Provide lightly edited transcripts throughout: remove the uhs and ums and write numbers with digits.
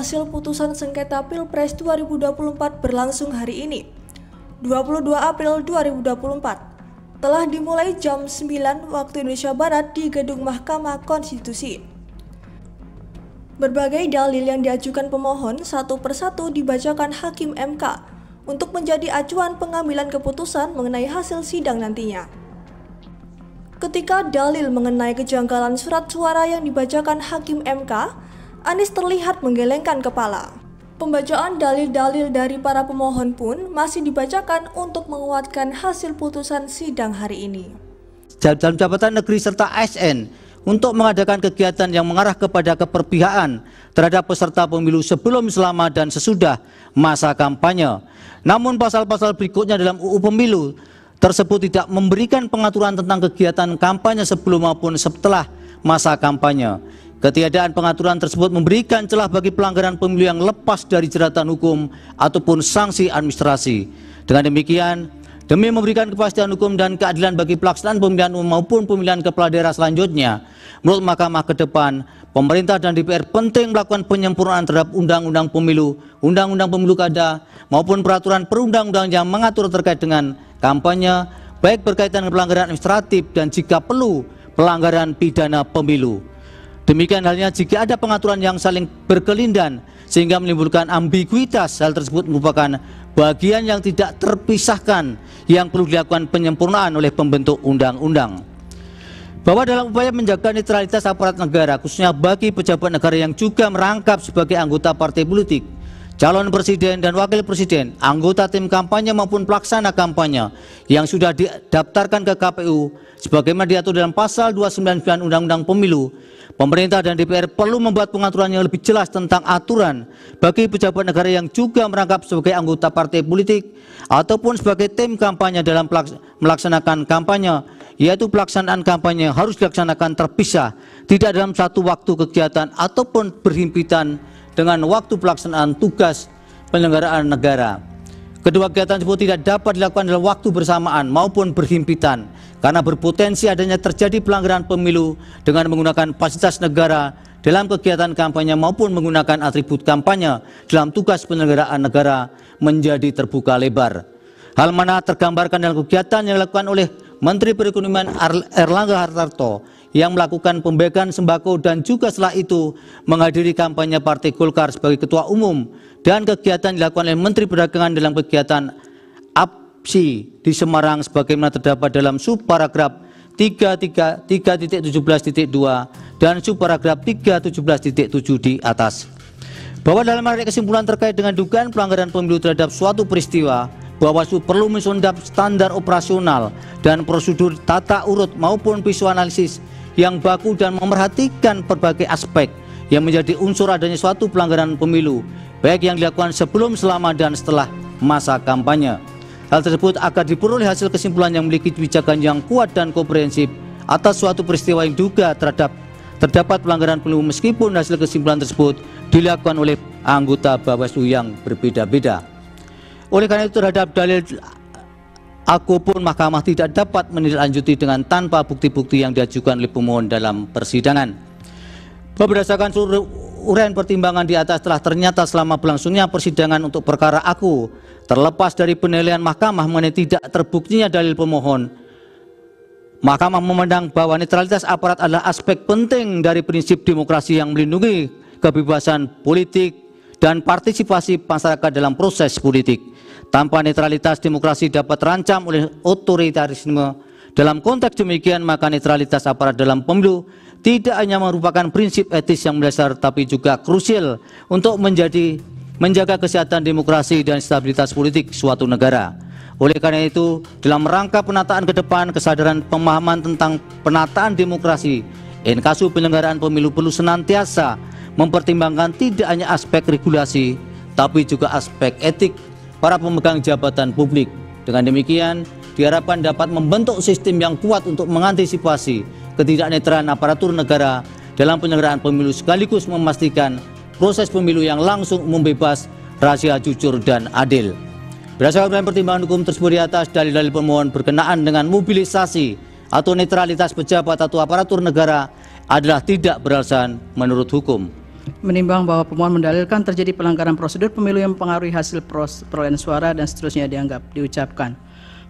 hasil putusan sengketa Pilpres 2024 berlangsung hari ini, 22 April 2024, telah dimulai jam 9 waktu Indonesia Barat di Gedung Mahkamah Konstitusi. Berbagai dalil yang diajukan pemohon satu persatu dibacakan Hakim MK untuk menjadi acuan pengambilan keputusan mengenai hasil sidang nantinya. Ketika dalil mengenai kejanggalan surat suara yang dibacakan Hakim MK, Anies terlihat menggelengkan kepala. Pembacaan dalil-dalil dari para pemohon pun masih dibacakan untuk menguatkan hasil putusan sidang hari ini. Dalam jabatan negeri serta ASN untuk mengadakan kegiatan yang mengarah kepada keperpihakan terhadap peserta pemilu sebelum, selama, dan sesudah masa kampanye. Namun pasal-pasal berikutnya dalam UU Pemilu tersebut tidak memberikan pengaturan tentang kegiatan kampanye sebelum maupun setelah masa kampanye. Ketiadaan pengaturan tersebut memberikan celah bagi pelanggaran pemilu yang lepas dari jeratan hukum ataupun sanksi administrasi. Dengan demikian, demi memberikan kepastian hukum dan keadilan bagi pelaksanaan pemilihan umum maupun pemilihan kepala daerah selanjutnya, menurut Mahkamah ke depan, pemerintah dan DPR penting melakukan penyempurnaan terhadap Undang-Undang Pemilu, Undang-Undang Pemilu Kada, maupun peraturan perundang-undang yang mengatur terkait dengan kampanye, baik berkaitan dengan pelanggaran administratif dan jika perlu pelanggaran pidana pemilu. Demikian halnya jika ada pengaturan yang saling berkelindan sehingga menimbulkan ambiguitas, hal tersebut merupakan bagian yang tidak terpisahkan yang perlu dilakukan penyempurnaan oleh pembentuk undang-undang. Bahwa dalam upaya menjaga netralitas aparat negara, khususnya bagi pejabat negara yang juga merangkap sebagai anggota partai politik, calon presiden dan wakil presiden, anggota tim kampanye maupun pelaksana kampanye yang sudah didaftarkan ke KPU sebagaimana diatur dalam pasal 299 Undang-Undang Pemilu, pemerintah dan DPR perlu membuat pengaturan yang lebih jelas tentang aturan bagi pejabat negara yang juga merangkap sebagai anggota partai politik ataupun sebagai tim kampanye dalam melaksanakan kampanye, yaitu pelaksanaan kampanye harus dilaksanakan terpisah, tidak dalam satu waktu kegiatan ataupun berhimpitan dengan waktu pelaksanaan tugas penyelenggaraan negara. Kedua kegiatan tersebut tidak dapat dilakukan dalam waktu bersamaan maupun berhimpitan karena berpotensi adanya terjadi pelanggaran pemilu dengan menggunakan fasilitas negara dalam kegiatan kampanye maupun menggunakan atribut kampanye dalam tugas penyelenggaraan negara menjadi terbuka lebar. Hal mana tergambarkan dalam kegiatan yang dilakukan oleh Menteri Perekonomian Airlangga Hartarto yang melakukan pembagian sembako dan juga setelah itu menghadiri kampanye Partai Golkar sebagai Ketua Umum dan kegiatan dilakukan oleh Menteri Perdagangan dalam kegiatan APSI di Semarang sebagaimana terdapat dalam subparagraf 3.17.2 dan subparagraf 3.17.7 di atas. Bahwa dalam arti kesimpulan terkait dengan dugaan pelanggaran pemilu terhadap suatu peristiwa, Bawaslu perlu menyundap standar operasional dan prosedur tata urut maupun visualisis yang baku dan memerhatikan berbagai aspek yang menjadi unsur adanya suatu pelanggaran pemilu, baik yang dilakukan sebelum, selama, dan setelah masa kampanye. Hal tersebut agar diperoleh hasil kesimpulan yang memiliki kebijakan yang kuat dan komprehensif atas suatu peristiwa yang duga terdapat pelanggaran pemilu meskipun hasil kesimpulan tersebut dilakukan oleh anggota Bawaslu yang berbeda-beda. Oleh karena itu terhadap dalil aku pun Mahkamah tidak dapat menindaklanjuti dengan tanpa bukti-bukti yang diajukan oleh pemohon dalam persidangan. Berdasarkan seluruh uraian pertimbangan di atas telah ternyata selama berlangsungnya persidangan untuk perkara aku terlepas dari penilaian Mahkamah mengenai tidak terbuktinya dalil pemohon. Mahkamah memandang bahwa netralitas aparat adalah aspek penting dari prinsip demokrasi yang melindungi kebebasan politik dan partisipasi masyarakat dalam proses politik. Tanpa netralitas, demokrasi dapat terancam oleh otoritarisme. Dalam konteks demikian, maka netralitas aparat dalam pemilu tidak hanya merupakan prinsip etis yang mendasar, tapi juga krusial untuk menjaga kesehatan demokrasi dan stabilitas politik suatu negara. Oleh karena itu, dalam rangka penataan ke depan, kesadaran pemahaman tentang penataan demokrasi, in casu penyelenggaraan pemilu perlu senantiasa mempertimbangkan tidak hanya aspek regulasi tapi juga aspek etik para pemegang jabatan publik. Dengan demikian diharapkan dapat membentuk sistem yang kuat untuk mengantisipasi ketidaknetralan aparatur negara dalam penyelenggaraan pemilu sekaligus memastikan proses pemilu yang langsung, umum, bebas, rahasia, jujur, dan adil. Berdasarkan pertimbangan hukum tersebut di atas, dalil-dalil pemohon berkenaan dengan mobilisasi atau netralitas pejabat atau aparatur negara adalah tidak beralasan menurut hukum. Menimbang bahwa pemohon mendalilkan terjadi pelanggaran prosedur pemilu yang mempengaruhi hasil perolehan suara dan seterusnya dianggap diucapkan.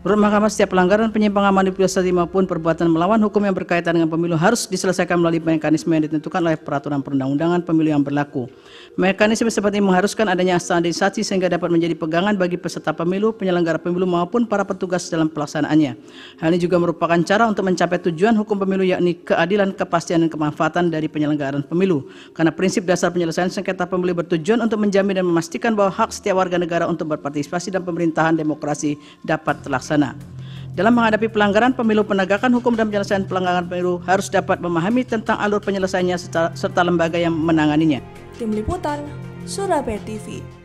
Menurut Mahkamah, setiap pelanggaran, penyimpangan, manipulasi maupun perbuatan melawan hukum yang berkaitan dengan pemilu harus diselesaikan melalui mekanisme yang ditentukan oleh peraturan perundang-undangan pemilu yang berlaku. Mekanisme seperti ini mengharuskan adanya standarisasi sehingga dapat menjadi pegangan bagi peserta pemilu, penyelenggara pemilu maupun para petugas dalam pelaksanaannya. Hal ini juga merupakan cara untuk mencapai tujuan hukum pemilu, yakni keadilan, kepastian dan kemanfaatan dari penyelenggaraan pemilu. Karena prinsip dasar penyelesaian sengketa pemilu bertujuan untuk menjamin dan memastikan bahwa hak setiap warga negara untuk berpartisipasi dalam pemerintahan demokrasi dapat terlaksana. Dalam menghadapi pelanggaran pemilu, penegakan hukum dan penyelesaian pelanggaran pemilu harus dapat memahami tentang alur penyelesaiannya serta lembaga yang menanganinya. Tim Liputan, SurabayaTV.